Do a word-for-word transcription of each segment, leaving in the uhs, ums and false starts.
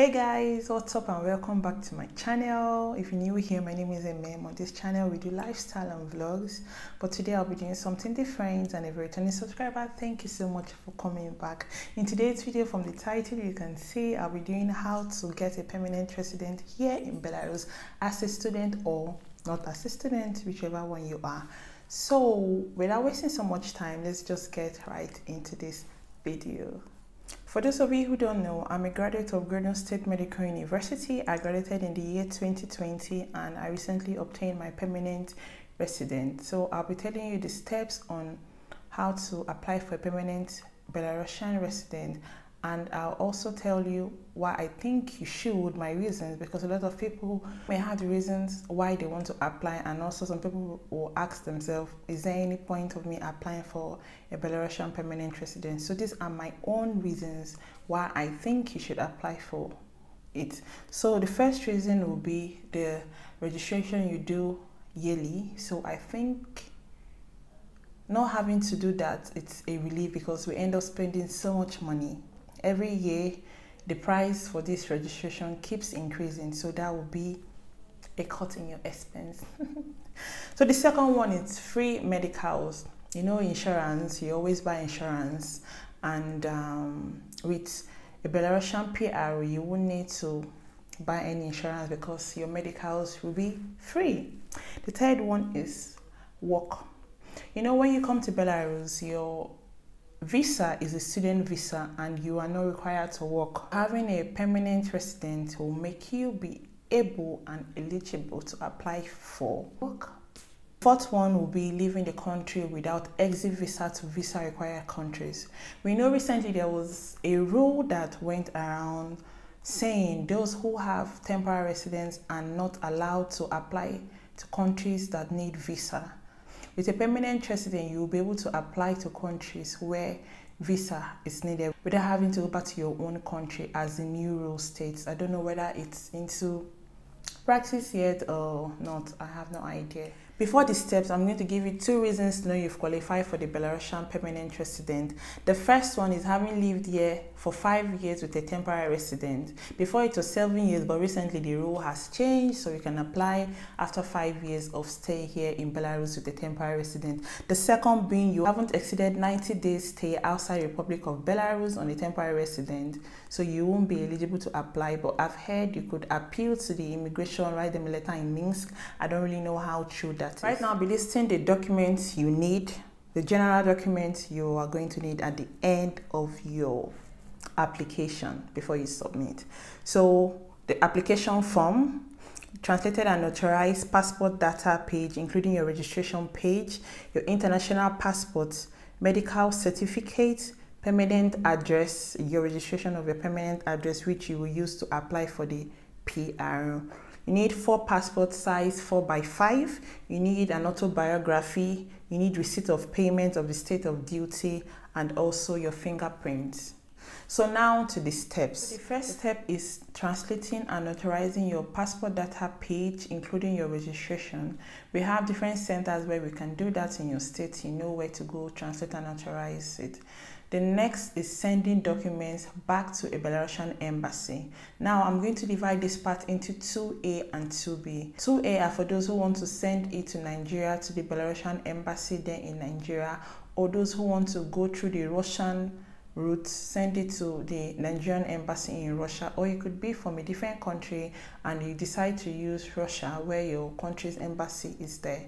Hey guys, what's up and welcome back to my channel. If you're new here, my name is Emem. On this channel we do lifestyle and vlogs, but today I'll be doing something different. And if you're a returning subscriber, thank you so much for coming back. In today's video, from the title you can see I'll be doing how to get a permanent resident here in Belarus as a student or not as a student, whichever one you are. So without wasting so much time, let's just get right into this video. For those of you who don't know, I'm a graduate of Gordon State Medical University. I graduated in the year twenty twenty and I recently obtained my permanent resident. So I'll be telling you the steps on how to apply for a permanent Belarusian resident, and I'll also tell you why I think you should, my reasons, because a lot of people may have the reasons why they want to apply, and also some people will ask themselves, is there any point of me applying for a Belarusian permanent resident? So these are my own reasons why I think you should apply for it. So the first reason will be the registration you do yearly. So I think not having to do that, it's a relief, because we end up spending so much money. Every year the price for this registration keeps increasing, so that will be a cut in your expense. So the second one is free medicals. You know, insurance, you always buy insurance, and um, with a Belarusian P R you won't need to buy any insurance because your medicals will be free. The third one is work. You know, when you come to Belarus, your visa is a student visa and you are not required to work. Having a permanent resident will make you be able and eligible to apply for work. Fourth one will be leaving the country without exit visa to visa required countries. We know recently there was a rule that went around saying those who have temporary residence are not allowed to apply to countries that need visa. With a permanent resident, you'll be able to apply to countries where visa is needed without having to go back to your own country, as the new rule states. I don't know whether it's into practice yet or not. I have no idea. Before the steps, I'm going to give you two reasons to know you've qualified for the Belarusian permanent resident. The first one is having lived here for five years with a temporary resident. Before it was seven years, but recently the rule has changed, so you can apply after five years of stay here in Belarus with a temporary resident. The second being you haven't exceeded ninety days stay outside the Republic of Belarus on a temporary resident, so you won't be eligible to apply, but I've heard you could appeal to the immigration, write them a letter in Minsk. I don't really know how true that. Right now, I'll be listing the documents you need, the general documents you are going to need at the end of your application before you submit. So the application form, translated and notarized passport data page, including your registration page, your international passport, medical certificate, permanent address, your registration of your permanent address, which you will use to apply for the P R. You need four passport size four by five, you need an autobiography, you need receipt of payment of the state of duty, and also your fingerprints. So now to the steps. The first step is translating and notarizing your passport data page, including your registration. We have different centers where we can do that in your state. You know where to go, translate and notarize it. The next is sending documents back to a Belarusian embassy. Now I'm going to divide this part into two A and two B. two A are for those who want to send it to Nigeria, to the Belarusian embassy there in Nigeria, or those who want to go through the Russian route, send it to the Nigerian embassy in Russia, or it could be from a different country and you decide to use Russia where your country's embassy is there.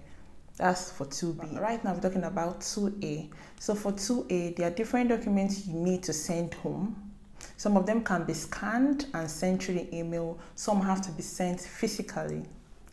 That's for two B. Right now, I'm talking about two A. So for two A, there are different documents you need to send home. Some of them can be scanned and sent through the email. Some have to be sent physically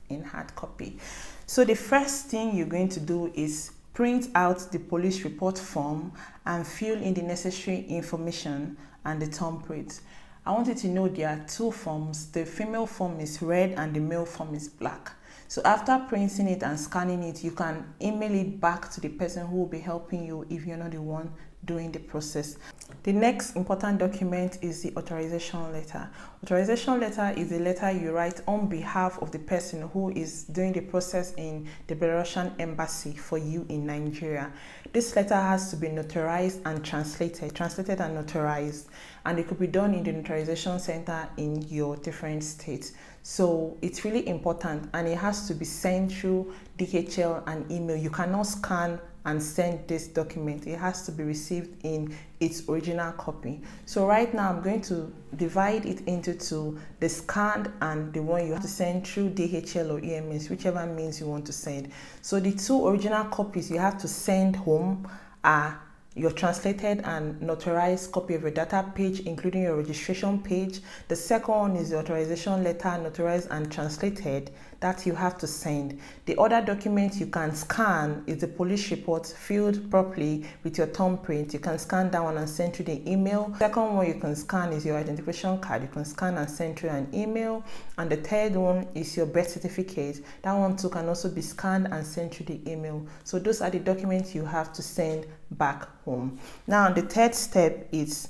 in hard copy. So the first thing you're going to do is print out the police report form and fill in the necessary information and the thumbprint. I want you to know there are two forms. The female form is red and the male form is black. So after printing it and scanning it, you can email it back to the person who will be helping you if you're not the one during the process. The next important document is the authorization letter. Authorization letter is a letter you write on behalf of the person who is doing the process in the Belarusian embassy for you in Nigeria. This letter has to be notarized and translated, translated and notarized, and it could be done in the notarization center in your different states. So it's really important, and it has to be sent through D H L and email. You cannot scan and send this document. It has to be received in its original copy. So right now I'm going to divide it into two, the scanned and the one you have to send through D H L or E M S, whichever means you want to send. So the two original copies you have to send home are your translated and notarized copy of your data page, including your registration page. The second one is the authorization letter, notarized and translated, that you have to send. The other document you can scan is the police report filled properly with your thumbprint. You can scan that one and send to the email. The second one you can scan is your identification card. You can scan and send to an email. And the third one is your birth certificate. That one too can also be scanned and sent to the email. So those are the documents you have to send back home. Now the third step is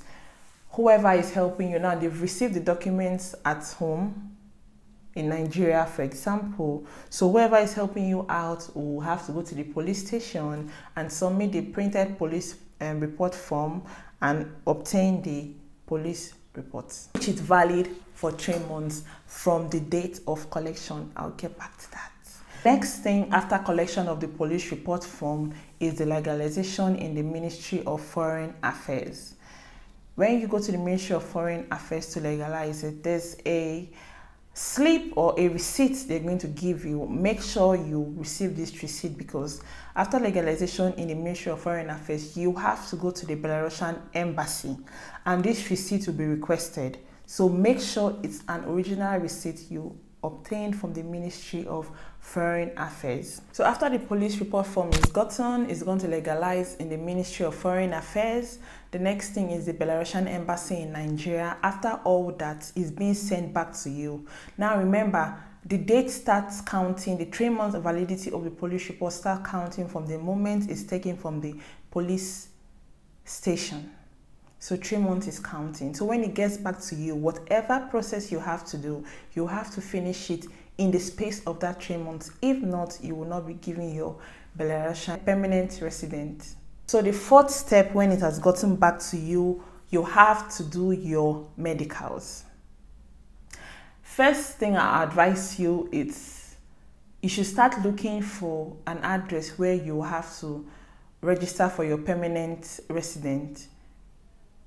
whoever is helping you now, they've received the documents at home in Nigeria, for example. So whoever is helping you out will have to go to the police station and submit the printed police um, report form and obtain the police report, which is valid for three months from the date of collection. I'll get back to that. Next thing after collection of the police report form is the legalization in the Ministry of Foreign Affairs. When you go to the Ministry of Foreign Affairs to legalize it, there's a slip or a receipt they're going to give you. Make sure you receive this receipt, because after legalization in the Ministry of Foreign Affairs, you have to go to the Belarusian embassy and this receipt will be requested. So make sure it's an original receipt you obtained from the Ministry of Foreign Affairs. So after the police report form is gotten, it's going to legalize in the Ministry of Foreign Affairs. The next thing is the Belarusian embassy in Nigeria. After all that is being sent back to you. Now remember, the date starts counting, the three months of validity of the police report start counting from the moment it's taken from the police station. So three months is counting. So when it gets back to you, whatever process you have to do, you have to finish it in the space of that three months. If not, you will not be given your Belarusian permanent resident. So the fourth step, when it has gotten back to you, you have to do your medicals. First thing I advise you is you should start looking for an address where you have to register for your permanent resident.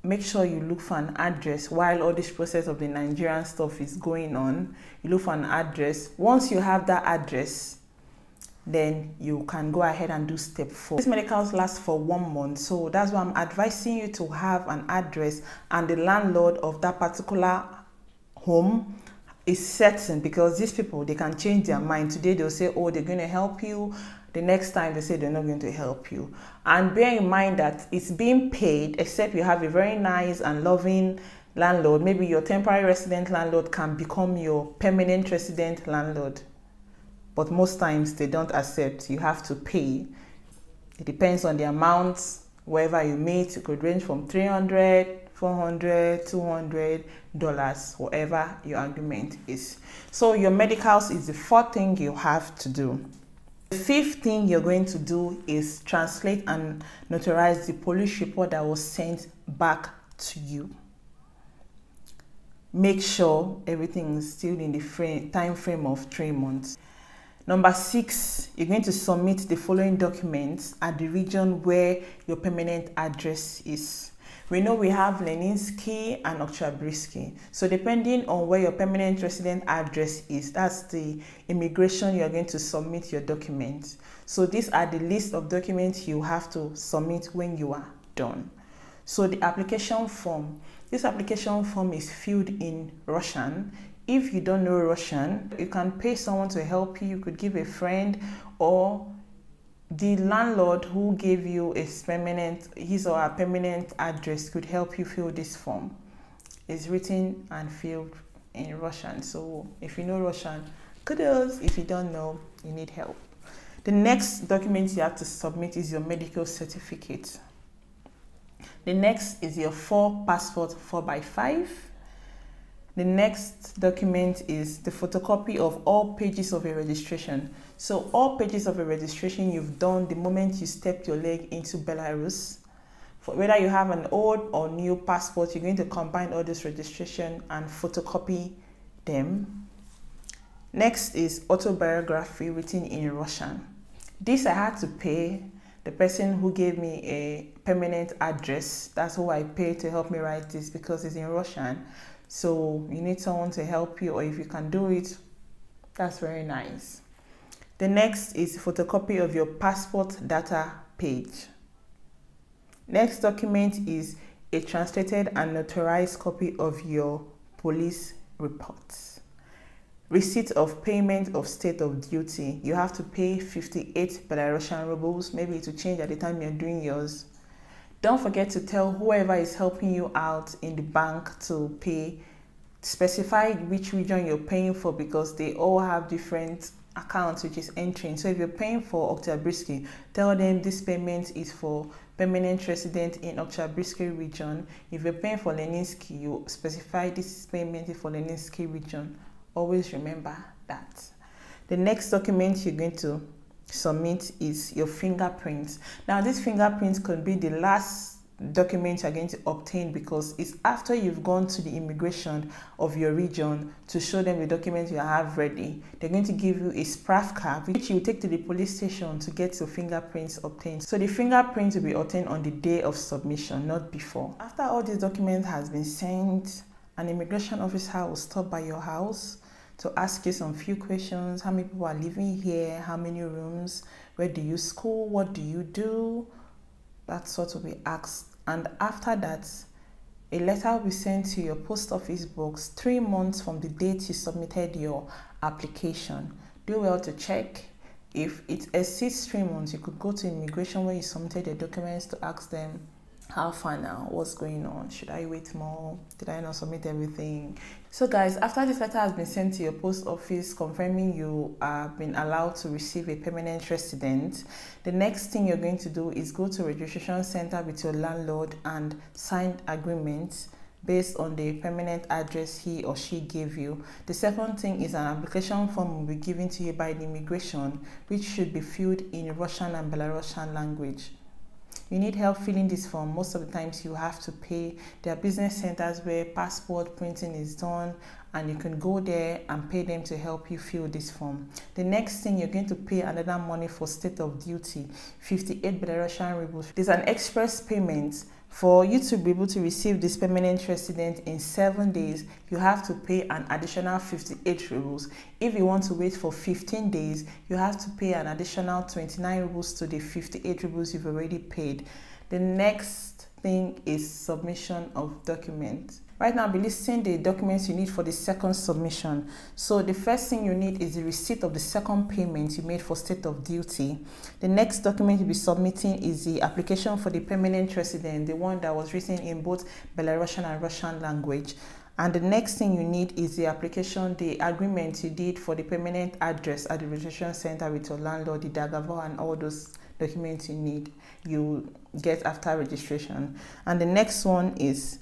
Make sure you look for an address while all this process of the Nigerian stuff is going on. You look for an address. Once you have that address, then you can go ahead and do step four. These medicals last for one month, so that's why I'm advising you to have an address and the landlord of that particular home is certain, because these people, they can change their mind. Today they'll say, oh, they're going to help you. The next time they say they're not going to help you. And bear in mind that it's being paid, except you have a very nice and loving landlord. Maybe your temporary resident landlord can become your permanent resident landlord. But most times they don't accept. You have to pay. It depends on the amount. Wherever you meet, it could range from three hundred, four hundred, two hundred dollars, whatever your agreement is. So your medicals is the fourth thing you have to do. The fifth thing you're going to do is translate and notarize the police report that was sent back to you. Make sure everything is still in the frame, time frame of three months. Number six, you're going to submit the following documents at the region where your permanent address is. We know we have Leninsky and Oktyabrskiy. So depending on where your permanent resident address is, that's the immigration you're going to submit your documents. So these are the list of documents you have to submit when you are done. So the application form. This application form is filled in Russian. If you don't know Russian, you can pay someone to help you. You could give a friend, or the landlord who gave you a permanent, his or her permanent address could help you fill this form. It's written and filled in Russian. So if you know Russian, kudos. If you don't know, you need help. The next document you have to submit is your medical certificate. The next is your four passport four by five. The next document is the photocopy of all pages of a registration. So all pages of a registration you've done the moment you stepped your leg into Belarus. For whether you have an old or new passport, you're going to combine all this registration and photocopy them. Next is autobiography written in Russian. This I had to pay the person who gave me a permanent address. That's who I paid to help me write this because it's in Russian. So you need someone to help you, or if you can do it, that's very nice. The next is photocopy of your passport data page. Next document is a translated and notarized copy of your police reports. Receipt of payment of state of duty. You have to pay fifty-eight Belarusian rubles. Maybe it will change at the time you're doing yours. Don't forget to tell whoever is helping you out in the bank to pay. Specify which region you're paying for because they all have different accounts which is entering. So if you're paying for Oktyabrskiy, tell them this payment is for permanent resident in Oktyabrskiy region. If you're paying for Leninsky, you specify this payment is for Leninsky region. Always remember that. The next document you're going to submit is your fingerprints. Now this fingerprints could be the last document you're going to obtain because it's after you've gone to the immigration of your region to show them the document you have ready. They're going to give you a spravka which you take to the police station to get your fingerprints obtained. So the fingerprints will be obtained on the day of submission, not before. After all this document has been sent, an immigration officer will stop by your house to ask you some few questions. How many people are living here? How many rooms? Where do you school? What do you do? That sort will be asked. And after that, a letter will be sent to your post office box three months from the date you submitted your application. Do well to check. If it exceeds three months, you could go to immigration where you submitted your documents to ask them, how far now? What's going on? Should I wait more? Did I not submit everything? So guys, after this letter has been sent to your post office confirming you have been allowed to receive a permanent resident, the next thing you're going to do is go to registration center with your landlord and sign agreements based on the permanent address he or she gave you. The second thing is an application form will be given to you by the immigration, which should be filled in Russian and Belarusian language. You need help filling this form. Most of the times you have to pay. There are business centers where passport printing is done and you can go there and pay them to help you fill this form. The next thing, you're going to pay another money for state of duty, fifty-eight Belarusian rubles. There's an express payment. For you to be able to receive this permanent resident in seven days, you have to pay an additional fifty-eight rubles. If you want to wait for fifteen days, you have to pay an additional twenty-nine rubles to the fifty-eight rubles you've already paid. The next thing is submission of documents. Right now, I'll be listing the documents you need for the second submission. So the first thing you need is the receipt of the second payment you made for state of duty. The next document you'll be submitting is the application for the permanent resident, the one that was written in both Belarusian and Russian language. And the next thing you need is the application, the agreement you did for the permanent address at the registration center with your landlord, the dagavor, and all those documents you need, you get after registration. And the next one is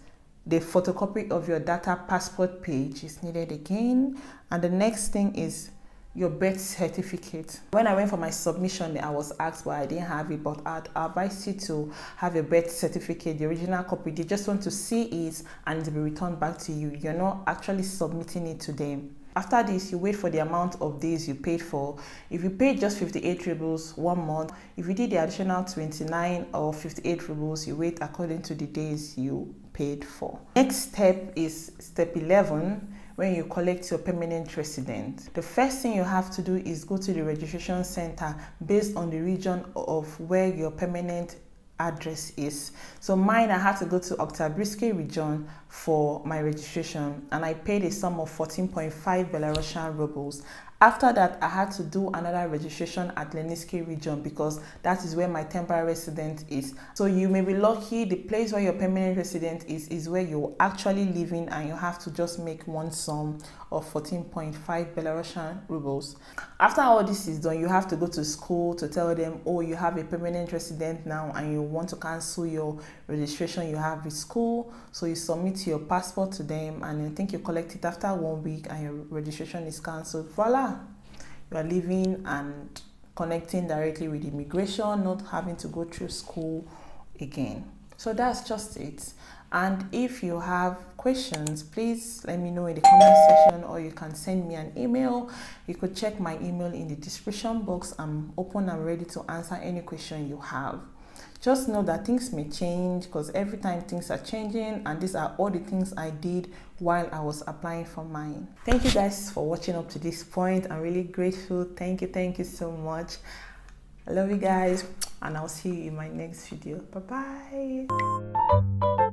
the photocopy of your data passport page is needed again. And the next thing is your birth certificate. When I went for my submission, I was asked why I didn't have it, but I'd advise you to have a birth certificate, the original copy. They just want to see it and it'll be returned back to you. You're not actually submitting it to them. After this, you wait for the amount of days you paid for. If you paid just fifty-eight rubles one month, if you did the additional twenty-nine or fifty-eight rubles, you wait according to the days you paid for. Next step is step eleven, when you collect your permanent resident. The first thing you have to do is go to the registration center based on the region of where your permanent address is. So mine, I had to go to Oktyabrskiy region for my registration and I paid a sum of fourteen point five Belarusian rubles. After that, I had to do another registration at Leninsky region because that is where my temporary resident is. So you may be lucky, the place where your permanent resident is, is where you're actually living, and you have to just make one sum of fourteen point five Belarusian rubles. After all this is done, you have to go to school to tell them, oh, you have a permanent resident now and you want to cancel your registration you have with school. So you submit your passport to them and I think you collect it after one week and your registration is cancelled. Voila! You are living and connecting directly with immigration, not having to go through school again. So that's just it. And if you have questions, please let me know in the comment section, or you can send me an email. You could check my email in the description box. I'm open and ready to answer any question you have. Just know that things may change because every time things are changing, and these are all the things I did while I was applying for mine. Thank you guys for watching up to this point. I'm really grateful. Thank you. Thank you so much. I love you guys and I'll see you in my next video. Bye bye.